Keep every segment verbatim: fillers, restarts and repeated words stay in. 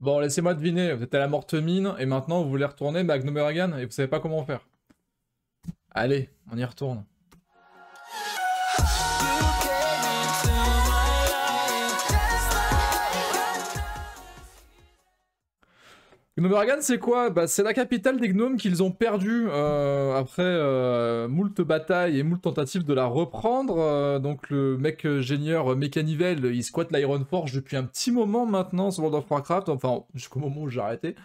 Bon, laissez-moi deviner, vous êtes à la Mortemine et maintenant vous voulez retourner bah, à Gnomeregan et vous savez pas comment faire. Allez, on y retourne. Gnomeregan, c'est quoi? Bah, c'est la capitale des gnomes qu'ils ont perdue euh, après euh, moult batailles et moult tentatives de la reprendre. Euh, donc le mec génieur Mécanivel, il squatte l'Ironforge depuis un petit moment maintenant sur World of Warcraft, enfin jusqu'au moment où j'ai arrêté.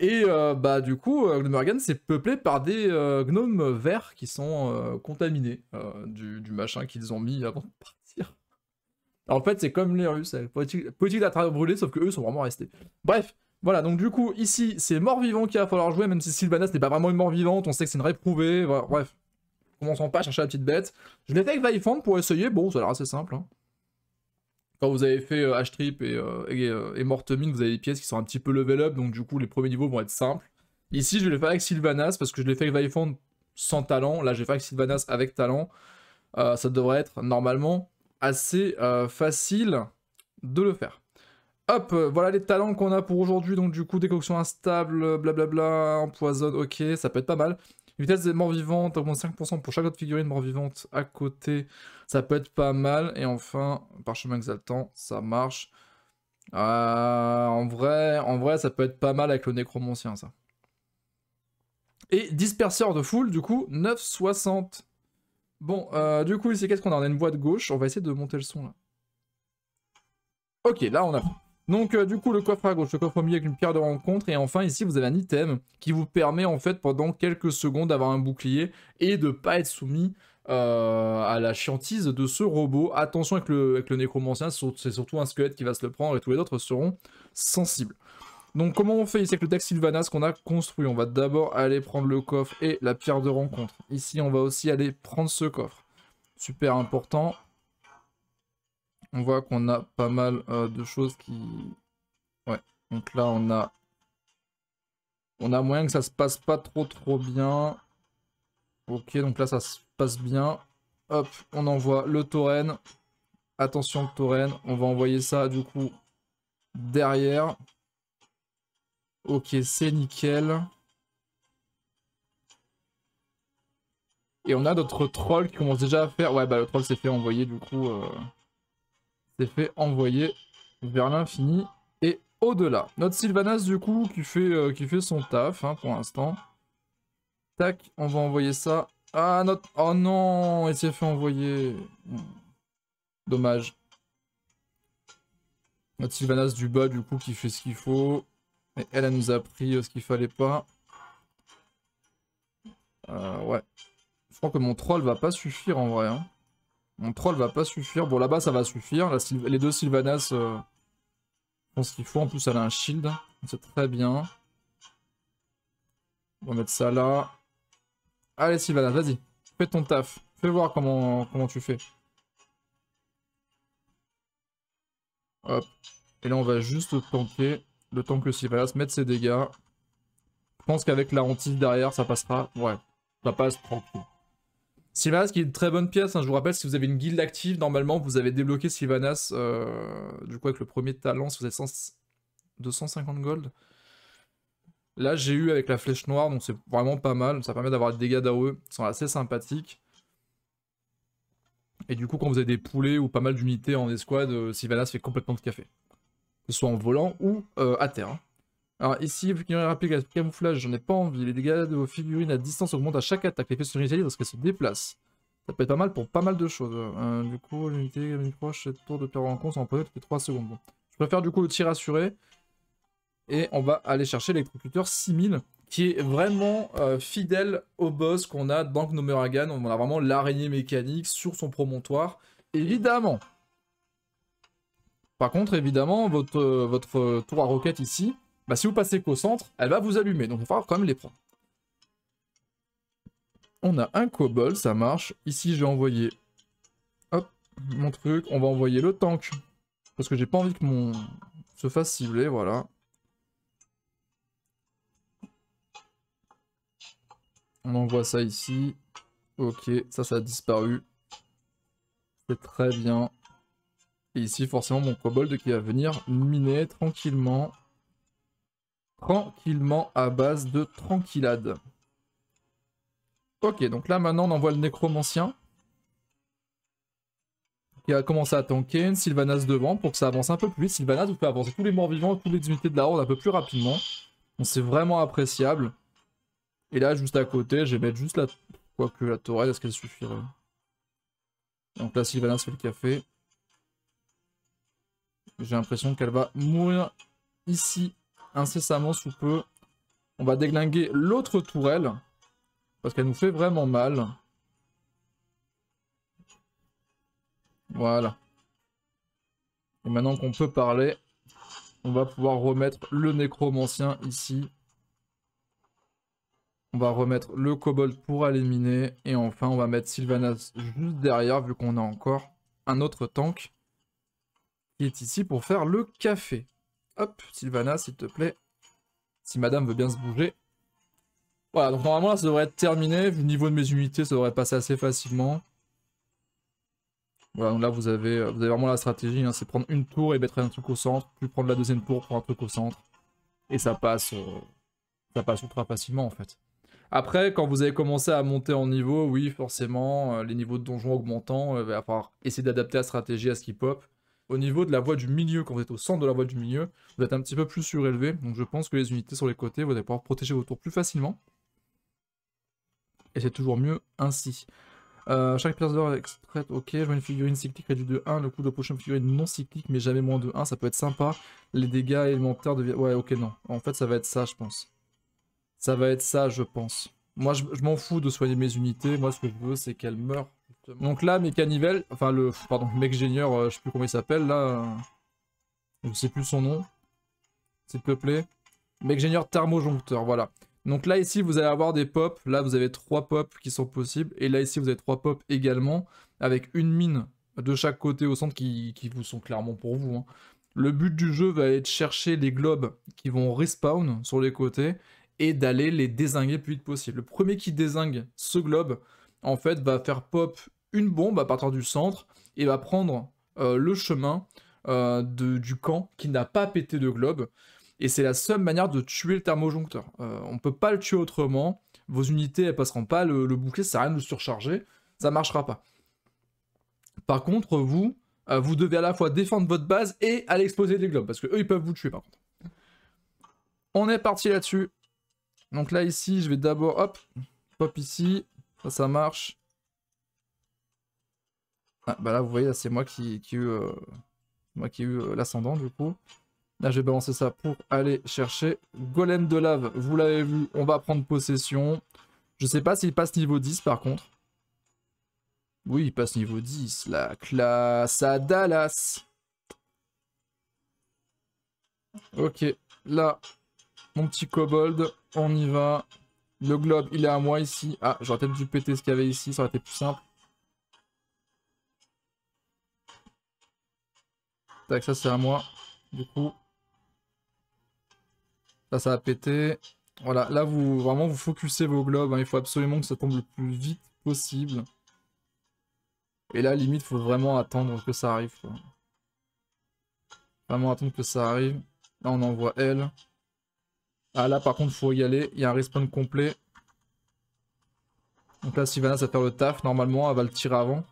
Et euh, bah du coup, Gnomeregan c'est peuplé par des euh, gnomes verts qui sont euh, contaminés euh, du, du machin qu'ils ont mis avant de partir. Alors, en fait, c'est comme les Russes, la politique, politique de la terre brûlée, sauf que eux sont vraiment restés. Bref. Voilà, donc du coup, ici, c'est mort-vivant qu'il va falloir jouer, même si Sylvanas n'est pas vraiment une mort-vivante, on sait que c'est une réprouvée, voilà, bref. Commençons pas à chercher la petite bête. Je l'ai fait avec Vaillant pour essayer, bon, ça a l'air assez simple. Hein. Quand vous avez fait euh, H-Trip et, euh, et, euh, et Mortemine, vous avez des pièces qui sont un petit peu level up, donc du coup, les premiers niveaux vont être simples. Ici, je l'ai fait avec Sylvanas, parce que je l'ai fait avec Vaillant sans talent, là, j'ai fait avec Sylvanas avec talent. Euh, ça devrait être, normalement, assez euh, facile de le faire. Hop, voilà les talents qu'on a pour aujourd'hui, donc du coup, décoction instable, blablabla, empoisonne, ok, ça peut être pas mal. Vitesse des morts vivantes, augmente cinq pour cent pour chaque autre figurine mort vivante à côté, ça peut être pas mal. Et enfin, parchemin exaltant, ça marche. Euh, en vrai, en vrai, ça peut être pas mal avec le nécromancien, ça. Et disperseur de foule, du coup, neuf soixante. Bon, euh, du coup, ici, qu'est-ce qu'on a? On a une voie de gauche, on va essayer de monter le son, là. Ok, là, on a... Donc euh, du coup le coffre à gauche, le coffre au milieu avec une pierre de rencontre et enfin ici vous avez un item qui vous permet en fait pendant quelques secondes d'avoir un bouclier et de ne pas être soumis euh, à la chiantise de ce robot. Attention avec le, avec le nécromancien, c'est surtout un squelette qui va se le prendre et tous les autres seront sensibles. Donc comment on fait ici avec le deck Sylvanas qu'on a construit? On va d'abord aller prendre le coffre et la pierre de rencontre. Ici on va aussi aller prendre ce coffre, super important. On voit qu'on a pas mal euh, de choses qui... Ouais, donc là on a... On a moyen que ça se passe pas trop trop bien. Ok, donc là ça se passe bien. Hop, on envoie le Tauren. Attention le Tauren, on va envoyer ça du coup derrière. Ok, c'est nickel. Et on a d'autres trolls qui commencent déjà à faire... Ouais, bah le troll s'est fait envoyer du coup... Euh... fait envoyer vers l'infini et au-delà. Notre Sylvanas du coup qui fait, euh, qui fait son taf hein, pour l'instant. Tac, on va envoyer ça à notre... Oh non, il s'est fait envoyer. Dommage. Notre Sylvanas du bas du coup qui fait ce qu'il faut. Et elle, elle nous a pris euh, ce qu'il fallait pas. Euh, ouais. Je crois que mon troll va pas suffire en vrai. Hein. Mon troll va pas suffire. Bon, là-bas, ça va suffire. Là, les deux Sylvanas euh, font ce qu'il faut. En plus, elle a un shield. C'est très bien. On va mettre ça là. Allez, Sylvanas, vas-y. Fais ton taf. Fais voir comment, comment tu fais. Hop. Et là, on va juste tanker. Le temps que Sylvanas mette ses dégâts. Je pense qu'avec la hantise derrière, ça passera. Ouais, ça passe tranquille. Sylvanas qui est une très bonne pièce, hein. Je vous rappelle si vous avez une guilde active, normalement vous avez débloqué Sylvanas euh, du coup avec le premier talent si vous avez cent... deux cent cinquante gold. Là j'ai eu avec la flèche noire donc c'est vraiment pas mal, ça permet d'avoir des dégâts d'A O E qui sont assez sympathiques. Et du coup quand vous avez des poulets ou pas mal d'unités en escouade, euh, Sylvanas fait complètement de café. Que ce soit en volant ou euh, à terre. Hein. Alors ici, figurine rapide avec camouflage, j'en ai pas envie. Les dégâts de vos figurines à distance augmentent à chaque attaque. Les pièces sont initialisées parce qu'elles se déplacent. Ça peut être pas mal pour pas mal de choses. Euh, du coup, l'unité proche, cette tour de pierre rencontre, on en peut depuis trois secondes. Bon. Je préfère du coup le tir assuré. Et on va aller chercher l'électrocuteur six mille, qui est vraiment euh, fidèle au boss qu'on a dans Gnomeregan. On a vraiment l'araignée mécanique sur son promontoire. Évidemment. Par contre, évidemment, votre, euh, votre euh, tour à roquette ici... Bah, si vous passez qu'au centre, elle va vous allumer, donc il va falloir quand même les prendre. On a un kobold, ça marche. Ici, j'ai envoyé hop, mon truc. On va envoyer le tank, parce que j'ai pas envie que mon se fasse cibler, voilà. On envoie ça ici. Ok, ça, ça a disparu. C'est très bien. Et ici, forcément, mon kobold qui va venir miner tranquillement. tranquillement à base de tranquillade. Ok, donc là maintenant on envoie le nécromancien qui a commencé à tanker, une Sylvanas devant pour que ça avance un peu plus vite. Sylvanas vous fait avancer tous les morts vivants et toutes les unités de la horde un peu plus rapidement. Donc c'est vraiment appréciable. Et là juste à côté, je vais mettre juste la... Quoique la Tauren, est-ce qu'elle suffirait? Donc là Sylvanas fait le café. J'ai l'impression qu'elle va mourir ici incessamment sous peu. On va déglinguer l'autre tourelle parce qu'elle nous fait vraiment mal. Voilà. Et maintenant qu'on peut parler, on va pouvoir remettre le nécromancien ici. On va remettre le kobold pour éliminer. Et enfin, on va mettre Sylvanas juste derrière vu qu'on a encore un autre tank qui est ici pour faire le café. Hop, Sylvanas, s'il te plaît. Si madame veut bien se bouger. Voilà, donc normalement là, ça devrait être terminé. Vu le niveau de mes unités, ça devrait passer assez facilement. Voilà, donc là, vous avez, vous avez vraiment la stratégie. Hein, c'est prendre une tour et mettre un truc au centre. Puis prendre la deuxième tour pour un truc au centre. Et ça passe, euh, ça passe ultra facilement, en fait. Après, quand vous avez commencé à monter en niveau, oui, forcément, euh, les niveaux de donjon augmentant, euh, il va falloir essayer d'adapter la stratégie à ce qui pop. Au niveau de la voie du milieu, quand vous êtes au centre de la voie du milieu, vous êtes un petit peu plus surélevé. Donc je pense que les unités sur les côtés, vous allez pouvoir protéger vos tours plus facilement. Et c'est toujours mieux ainsi. Euh, chaque pièce d'or est extraite, ok. Je vois une figurine cyclique réduite de un. Le coup de prochaine figurine non cyclique, mais jamais moins de un. Ça peut être sympa. Les dégâts élémentaires deviennent... Ouais, ok, non. En fait, ça va être ça, je pense. Ça va être ça, je pense. Moi, je, je m'en fous de soigner mes unités. Moi, ce que je veux, c'est qu'elles meurent. Donc là, mes canivelles, enfin le, pardon, le mec génieur, euh, je sais plus comment il s'appelle là, euh, je sais plus son nom, s'il te plaît. Mec génieur thermojoncteur, voilà. Donc là ici, vous allez avoir des pops, là vous avez trois pops qui sont possibles, et là ici vous avez trois pops également, avec une mine de chaque côté au centre qui, qui vous sont clairement pour vous. Hein. Le but du jeu va être de chercher les globes qui vont respawn sur les côtés, et d'aller les dézinguer le plus vite possible. Le premier qui dézingue ce globe, en fait, va faire pop une bombe à partir du centre et va prendre euh, le chemin euh, de, du camp qui n'a pas pété de globe. Et c'est la seule manière de tuer le thermojoncteur. Euh, on ne peut pas le tuer autrement. Vos unités ne passeront pas le, le bouclier, ça ne sert à rien de le surcharger. Ça ne marchera pas. Par contre, vous, euh, vous devez à la fois défendre votre base et aller exploser des globes. Parce qu'eux, ils peuvent vous tuer par contre. On est parti là-dessus. Donc là, ici, je vais d'abord, hop, pop ici. Ça, ça marche. Ah, bah là, vous voyez, c'est moi qui, qui ai eu, euh, moi qui ai eu euh, l'ascendant, du coup. Là, je vais balancer ça pour aller chercher Golem de lave. Vous l'avez vu, on va prendre possession. Je sais pas s'il passe niveau dix, par contre. Oui, il passe niveau dix. La classe à Dallas. Ok, là, mon petit kobold, on y va. Le globe, il est à moi ici. Ah, j'aurais peut-être dû péter ce qu'il y avait ici, ça aurait été plus simple. Tac, ça c'est à moi. Du coup. Là, ça a pété. Voilà, là, vous vraiment, vous focussez vos globes. Hein. Il faut absolument que ça tombe le plus vite possible. Et là, limite, il faut vraiment attendre que ça arrive. Quoi. Vraiment attendre que ça arrive. Là, on envoie elle. Ah là par contre faut y aller, il y a un respawn complet. Donc là Sylvanas va faire le taf, normalement elle va le tirer avant.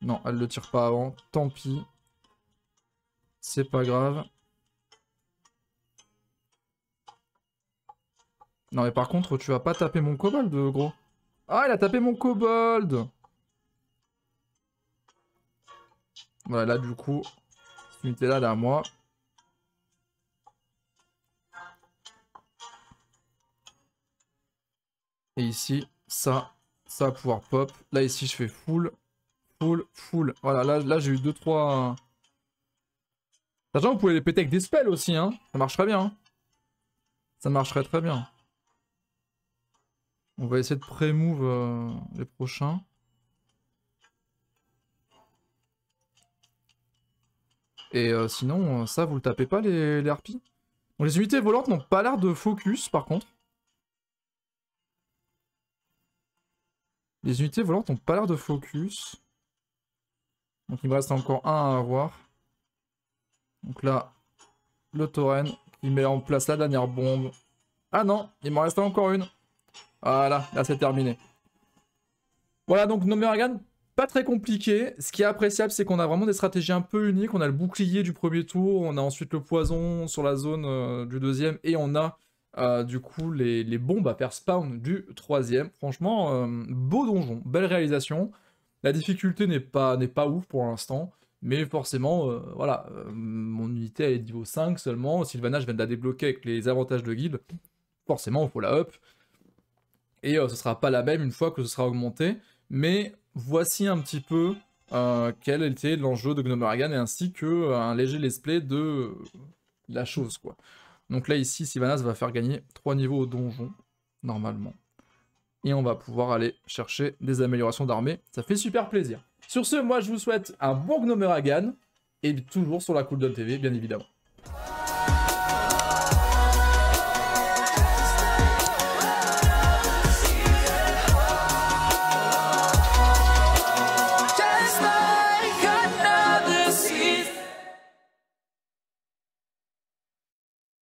Non elle le tire pas avant, tant pis. C'est pas grave. Non mais par contre tu vas pas taper mon kobold gros. Ah il a tapé mon kobold. Voilà là du coup, cette unité là elle est à moi. Et ici, ça, ça va pouvoir pop. Là, ici, je fais full, full, full. Voilà, là, là j'ai eu deux trois... Sachant que vous pouvez les péter avec des spells aussi, hein. Ça marcherait bien. Hein. Ça marcherait très bien. On va essayer de pré-move euh, les prochains. Et euh, sinon, ça, vous le tapez pas, les, les harpies. Bon, les unités volantes n'ont pas l'air de focus, par contre. Les unités volantes n'ont pas l'air de focus. Donc il me reste encore un à avoir. Donc là, le tauren Il met en place la dernière bombe. Ah non, il m'en reste encore une. Voilà, là c'est terminé. Voilà donc Gnomeregan, pas très compliqué. Ce qui est appréciable, c'est qu'on a vraiment des stratégies un peu uniques. On a le bouclier du premier tour, on a ensuite le poison sur la zone euh, du deuxième, et on a euh, du coup les, les bombes à faire spawn du troisième. Franchement, euh, beau donjon, belle réalisation. La difficulté n'est pas, n'est pas ouf pour l'instant, mais forcément, euh, voilà, euh, mon unité elle est niveau cinq seulement. Sylvanas, je viens de la débloquer avec les avantages de guild. Forcément, il faut la up. Et euh, ce ne sera pas la même une fois que ce sera augmenté. Mais voici un petit peu euh, quel était l'enjeu de Gnomeregan, et ainsi qu'un euh, léger let's play de euh, la chose, quoi. Donc là, ici, Sylvanas va faire gagner trois niveaux au donjon, normalement. Et on va pouvoir aller chercher des améliorations d'armée. Ça fait super plaisir. Sur ce, moi, je vous souhaite un bon Gnomeregan, et toujours sur la Cooldown T V, bien évidemment.